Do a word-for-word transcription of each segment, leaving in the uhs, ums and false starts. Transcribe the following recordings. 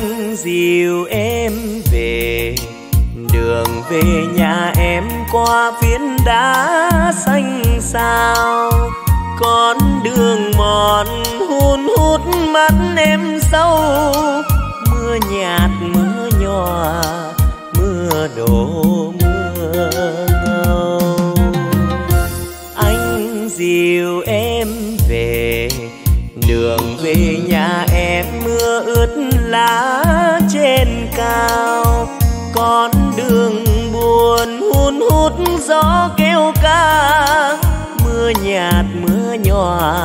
anh dìu em về. Đường về nhà em qua phiến đá xanh xao, con đường mòn hun hút mắt em sâu. Mưa nhạt mưa nhòa, mưa đổ mưa ngâu. Anh dìu em về, đường về nhà em mưa ướt lá trên cao. Con đường buồn hun hút gió kêu ca. Mưa nhạt mưa nhòa,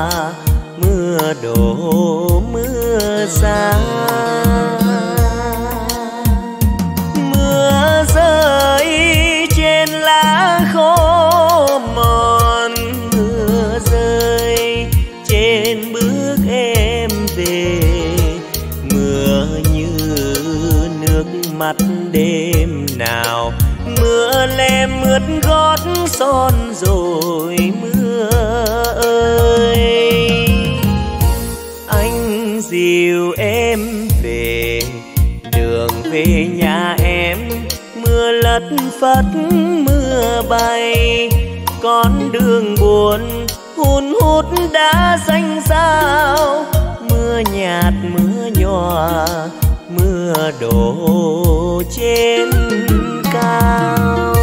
mưa đổ mưa xa. Mưa rơi trên lá khô mòn, mưa rơi trên bước em về. Mưa như nước mắt đêm nào, mưa lem ướt gót son rồi mưa ơi. Anh dìu em về, đường về nhà em mưa lất phất mưa bay. Con đường buồn hun hút đã xanh xao, mưa nhạt mưa nhòa, mưa đổ trên cao.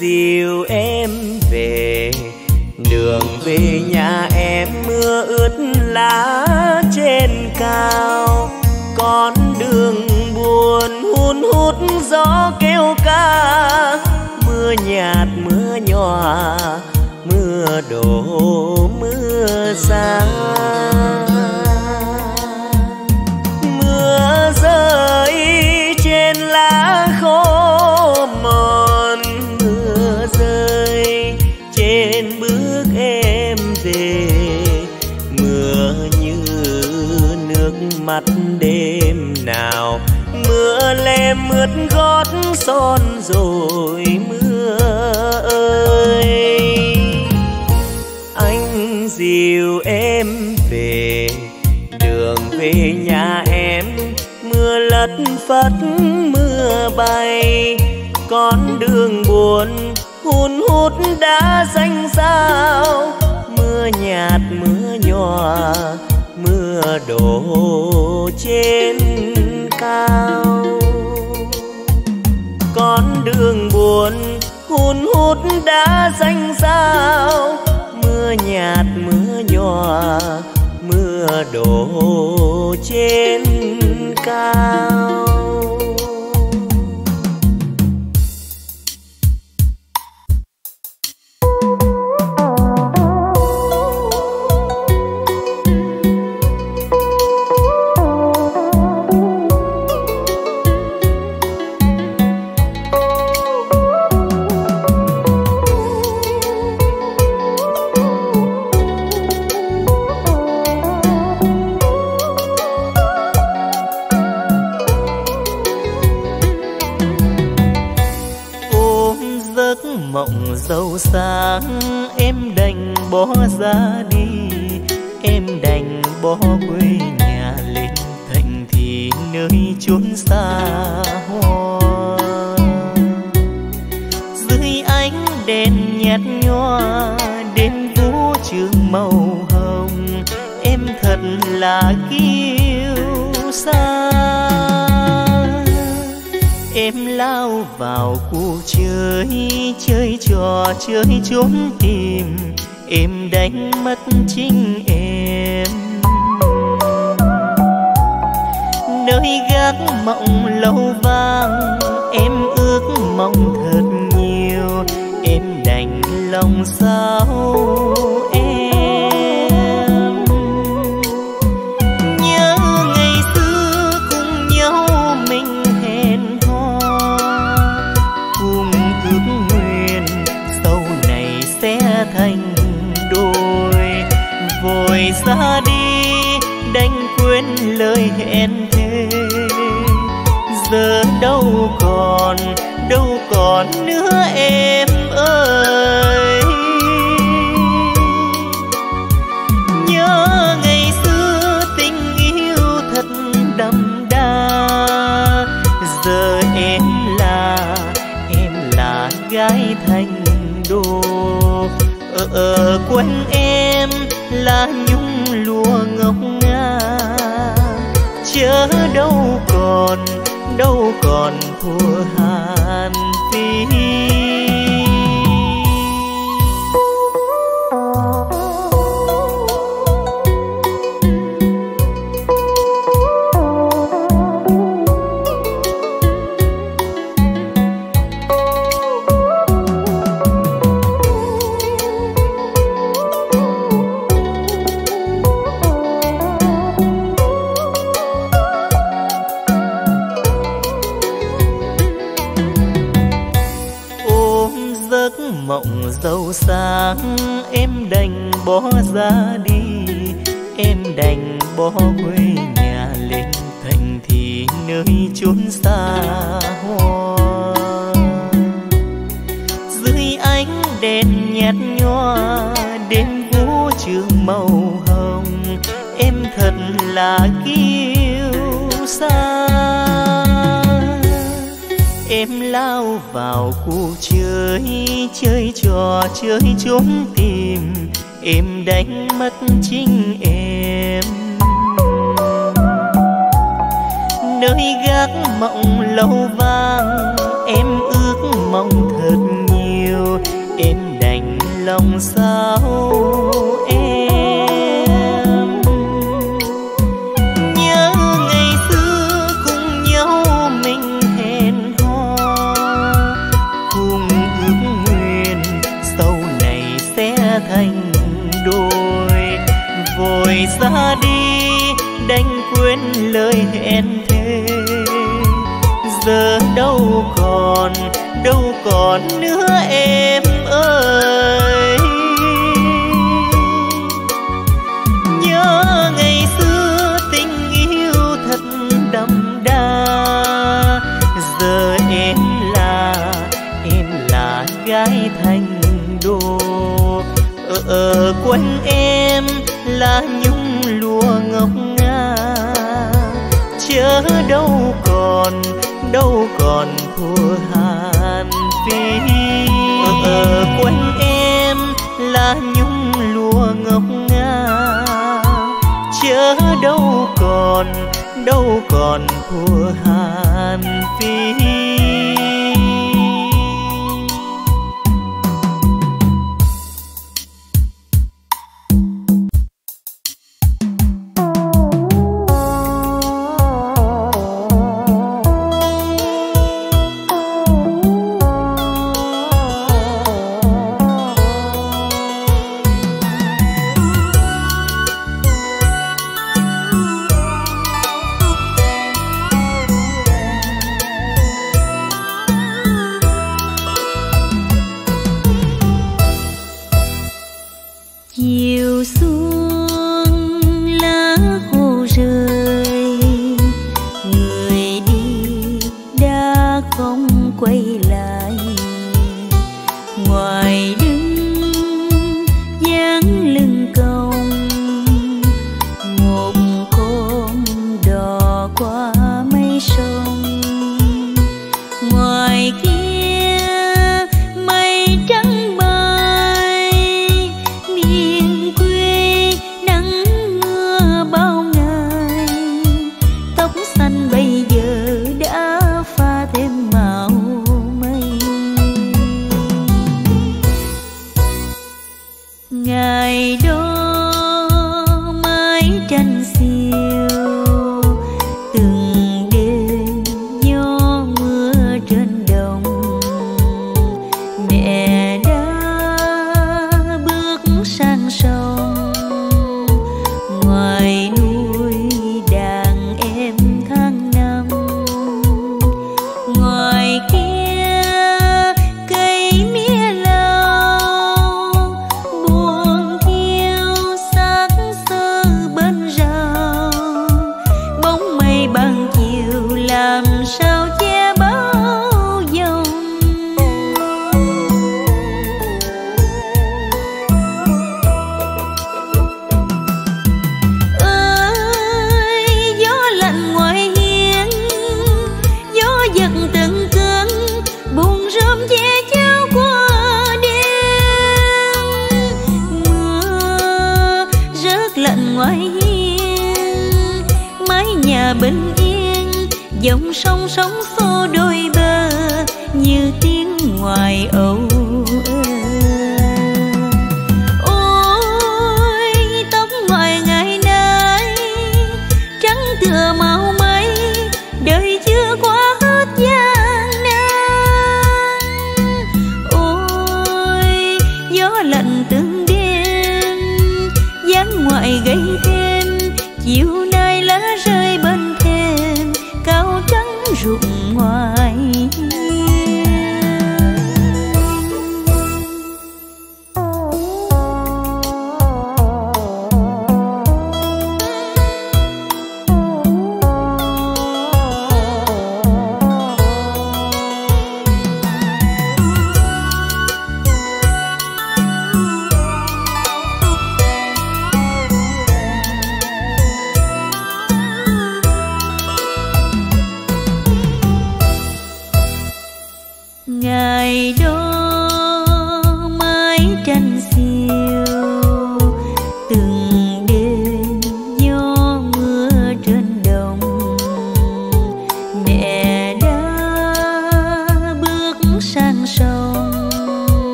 Dìu em về, đường về nhà em mưa ướt lá trên cao. Con đường buồn hun hút gió kêu ca. Mưa nhạt mưa nhòa, mưa đổ mưa xa. Mưa rơi trên lá khô mòn, trên bước em về. Mưa như nước mắt đêm nào, mưa lem ướt gót son rồi mưa ơi. Anh dìu em về, đường về nhà em mưa lất phất mưa bay. Con đường buồn hun hút đã xanh xao, mưa nhạt mưa nhòa, mưa đổ trên cao. Con đường buồn hun hút đã xanh xao, mưa nhạt mưa nhòa, mưa đổ trên cao. Mộng dâu sáng em đành bỏ ra đi, em đành bỏ quê nhà lên thành thị nơi chốn xa hoa. Dưới ánh đèn nhạt nhòa, đêm vũ trường màu hồng, em thật là kiêu sa. Em lao vào khu chơi, chơi trò chơi trốn tìm, em đánh mất chính em. Nơi gác mộng lâu vang, em ước mong thật nhiều, em đành lòng sao em. Nhớ ngày xưa cùng nhau lời hẹn thề giờ đâu còn, đâu còn nữa em ơi. Nhớ ngày xưa tình yêu thật đậm đà, giờ em là, em là gái thành đô. Ở, ở quanh em là nhung lụa ngọc nga, chớ đâu còn, đâu còn thua Hàn Phi. Dâu sáng em đành bỏ ra đi, em đành bỏ quê nhà lên thành thị nơi chốn xa hoa. Dưới ánh đèn nhạt nhòa đêm vũ trường màu hồng, em thật là kiêu sa. Em lao vào cuộc chơi, chơi trò chơi trốn tìm, em đánh mất chính em. Nơi gác mộng lâu vang, em ước mong thật nhiều, em đành lòng sao em. Nhớ ngày xưa cùng nhau mình hẹn hò, cùng ước nguyện sau này sẽ thành đôi. Vội ra đi đành quên lời hẹn thề, giờ đâu còn, đâu còn nữa em ơi. Nhớ ngày xưa tình yêu thật đậm đà, giờ em là, em là gái thành đô. Ở, ở quanh em là nhung lụa ngọc nga, chớ đâu còn, đâu còn thua Hàn Phi. Ở quanh em là nhung lụa ngọc nga, chớ đâu còn, đâu còn thua Hàn Phi. Xanh bây giờ đã pha thêm màu mây.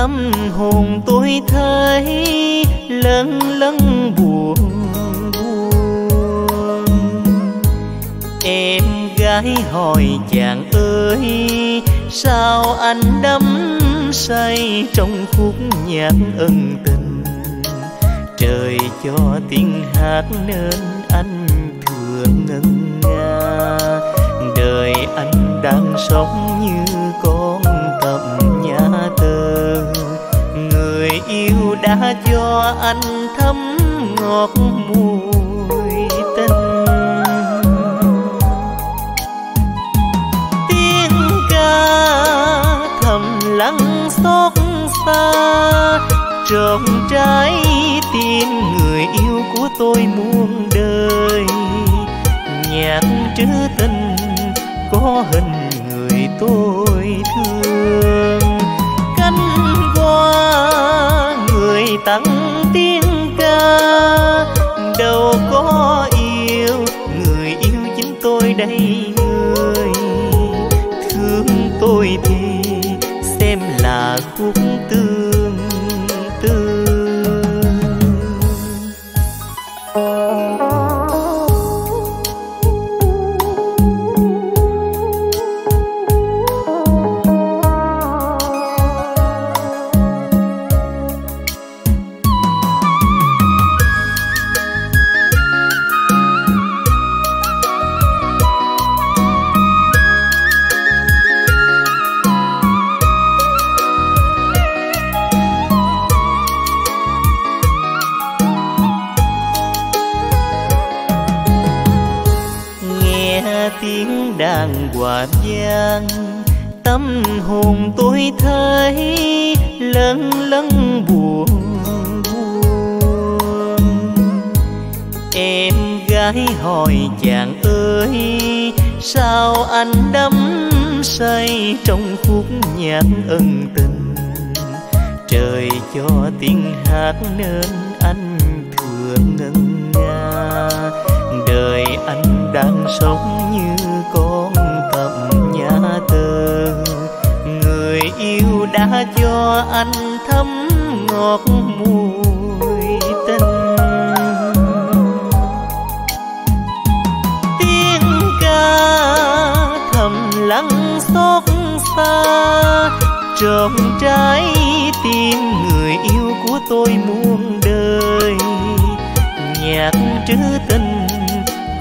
tâm hồn tôi thấy lâng lâng buồn buồn. Em gái hỏi chàng ơi, sao anh đắm say trong khúc nhạc ân tình, trời cho tiếng hát nên anh thường ngân nga. Đời anh đang sống như con tầm nhà tơ, người yêu đã cho anh thấm ngọt mùi tình. Tiếng ca thầm lắng xót xa trộm trái tim người yêu của tôi muôn đời. Nhạc trữ tình có hình người tôi thương, cánh hoa người tặng tiếng ca đâu có yêu, người yêu chính tôi đây. Người thương tôi thì xem là khúc tương tư. Đàn hòa vang tâm hồn tôi thấy lâng lâng buồn buồn. Em gái hỏi chàng ơi, sao anh đắm say trong khúc nhạc ân tình, trời cho tiếng hát nên anh thường ngân nga. Đời anh đang sống như con tầm nhà tơ, người yêu đã cho anh thấm ngọt mùi tình. Tiếng ca thầm lắng xót xa trộm trái tim người yêu của tôi muôn đời. Nhạc trữ tình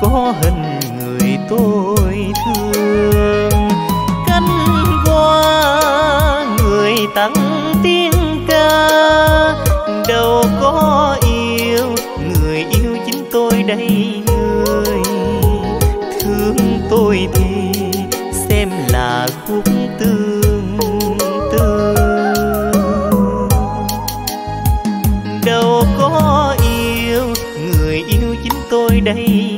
có hình người tôi thương, cánh hoa người tặng tiếng ca đâu có yêu, người yêu chính tôi đây. Người thương tôi thì xem là khúc tương tư, đâu có yêu, người yêu chính tôi đây.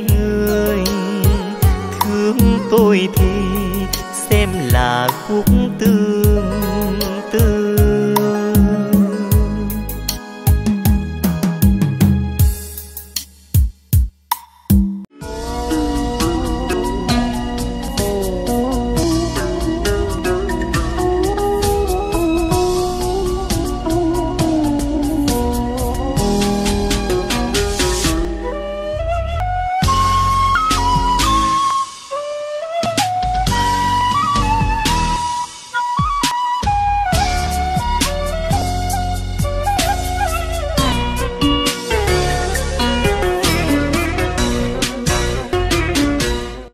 Tôi thì xem là khúc